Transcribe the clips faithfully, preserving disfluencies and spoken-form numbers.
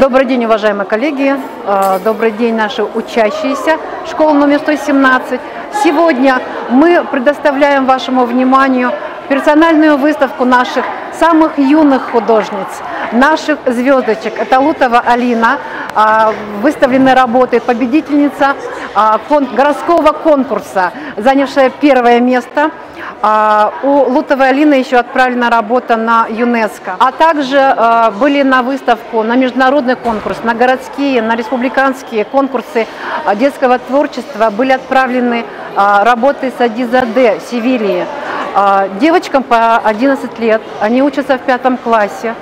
Добрый день, уважаемые коллеги, добрый день, наши учащиеся школы номер сто семнадцать. Сегодня мы предоставляем вашему вниманию персональную выставку наших самых юных художниц, наших звездочек. Это Лутова Алина, выставлены работы победительница городского конкурса, занявшая первое место. У Лутовой Алины еще отправлена работа на ЮНЕСКО. А также были на выставку, на международный конкурс, на городские, на республиканские конкурсы детского творчества были отправлены работы Сидизаде Севильи. Девочкам по одиннадцать лет, они учатся в пятом классе.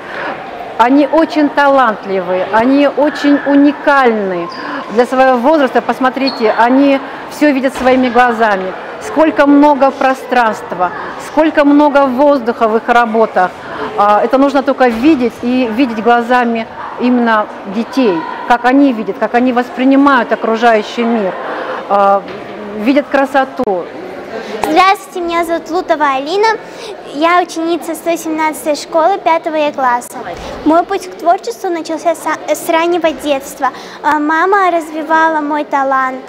Они очень талантливые, они очень уникальны для своего возраста. Посмотрите, они все видят своими глазами. Сколько много пространства, сколько много воздуха в их работах. Это нужно только видеть и видеть глазами именно детей, как они видят, как они воспринимают окружающий мир, видят красоту. Здравствуйте, меня зовут Лутова Алина, я ученица сто семнадцатой школы пятого класса. Мой путь к творчеству начался с раннего детства. Мама развивала мой талант.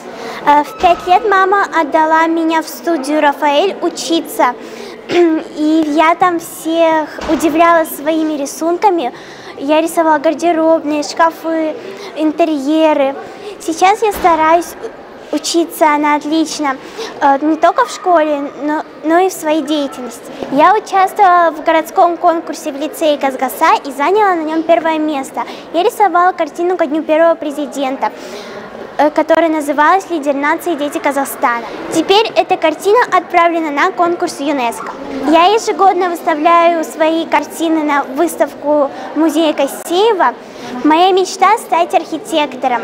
В пять лет мама отдала меня в студию «Рафаэль» учиться. И я там всех удивляла своими рисунками. Я рисовала гардеробные, шкафы, интерьеры. Сейчас я стараюсь учиться она отлично, не только в школе, но, но и в своей деятельности. Я участвовала в городском конкурсе в лицее Казгаса и заняла на нем первое место. Я рисовала картину ко дню первого президента, которая называлась «Лидер нации. Дети Казахстана». Теперь эта картина отправлена на конкурс ЮНЕСКО. Я ежегодно выставляю свои картины на выставку музея Костеева. Моя мечта – стать архитектором.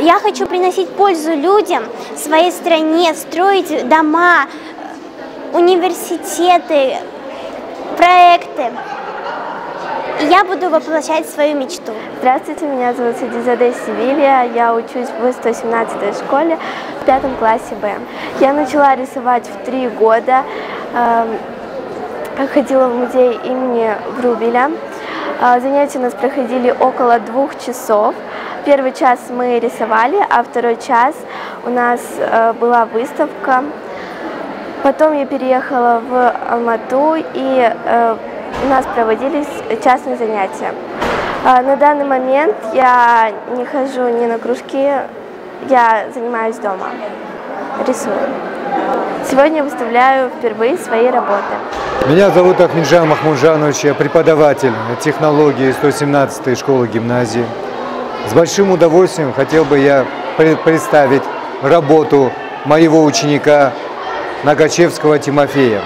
Я хочу приносить пользу людям, своей стране, строить дома, университеты, проекты. Я буду воплощать свою мечту. Здравствуйте, меня зовут Сидизаде Севилья, я учусь в сто семнадцатой школе в пятом классе Б. Я начала рисовать в три года, ходила в музей имени Грубеля. Занятия у нас проходили около двух часов. Первый час мы рисовали, а второй час у нас была выставка. Потом я переехала в Алмату и у нас проводились частные занятия. На данный момент я не хожу ни на кружки, я занимаюсь дома, рисую. Сегодня выставляю впервые свои работы. Меня зовут Ахмеджан Махмуджанович, я преподаватель технологии сто семнадцатой школы гимназии. С большим удовольствием хотел бы я представить работу моего ученика Нагачевского Тимофея.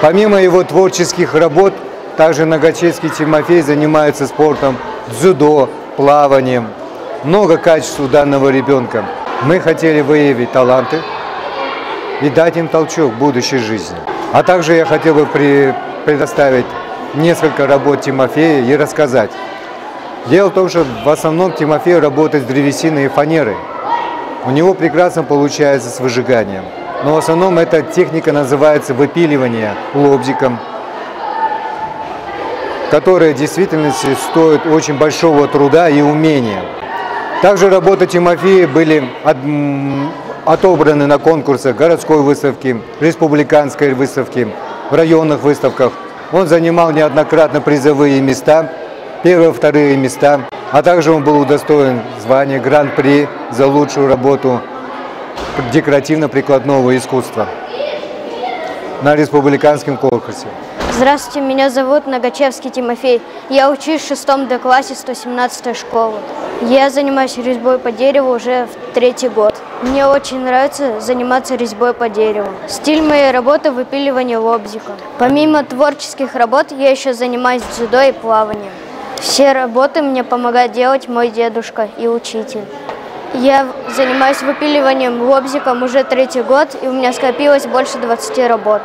Помимо его творческих работ, также Нагачевский Тимофей занимается спортом, дзюдо, плаванием. Много качеств у данного ребенка. Мы хотели выявить таланты и дать им толчок в будущей жизни. А также я хотел бы предоставить несколько работ Тимофея и рассказать. Дело в том, что в основном Тимофей работает с древесиной и фанерой. У него прекрасно получается с выжиганием. Но в основном эта техника называется выпиливание лобзиком, которая в действительности стоит очень большого труда и умения. Также работы Тимофея были отобраны на конкурсах городской выставки, республиканской выставки, в районных выставках. Он занимал неоднократно призовые места, первые, вторые места, а также он был удостоен звания Гран-при за лучшую работу декоративно-прикладного искусства на республиканском конкурсе. Здравствуйте, меня зовут Нагачевский Тимофей. Я учусь в шестом Д классе сто семнадцатой школы. Я занимаюсь резьбой по дереву уже в третий год. Мне очень нравится заниматься резьбой по дереву. Стиль моей работы – выпиливание лобзика. Помимо творческих работ, я еще занимаюсь дзюдо и плаванием. Все работы мне помогает делать мой дедушка и учитель. Я занимаюсь выпиливанием лобзиком уже третий год, и у меня скопилось больше двадцати работ.